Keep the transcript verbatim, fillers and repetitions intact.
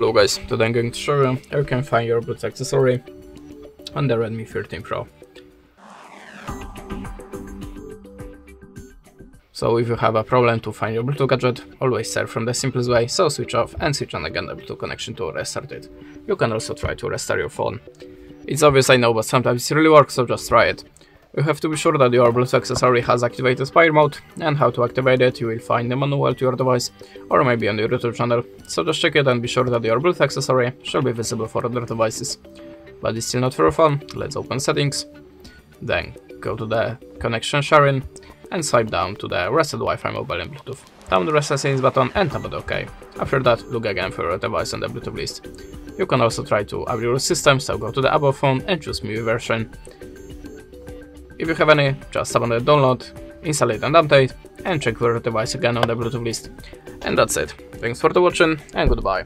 Hello guys, today I'm going to show you how you can find your Bluetooth accessory on the Redmi thirteen Pro. So if you have a problem to find your Bluetooth gadget, always start from the simplest way, so switch off and switch on again the Bluetooth connection to restart it. You can also try to restart your phone. It's obvious, I know, but sometimes it really works, so just try it. You have to be sure that your Bluetooth accessory has activated Spire mode, and how to activate it you will find the manual to your device or maybe on your YouTube channel, so just check it and be sure that your Bluetooth accessory shall be visible for other devices. But it's still not for your phone, let's open settings, then go to the connection sharing and swipe down to the reset Wi-Fi mobile and Bluetooth. Down the reset settings button and tap on OK. After that, look again for your device on the Bluetooth list. You can also try to upgrade your system, so go to the above phone and choose M I U I version. If you have any, just tap on the download, install it and update, and check your device again on the Bluetooth list. And that's it. Thanks for the watching and goodbye.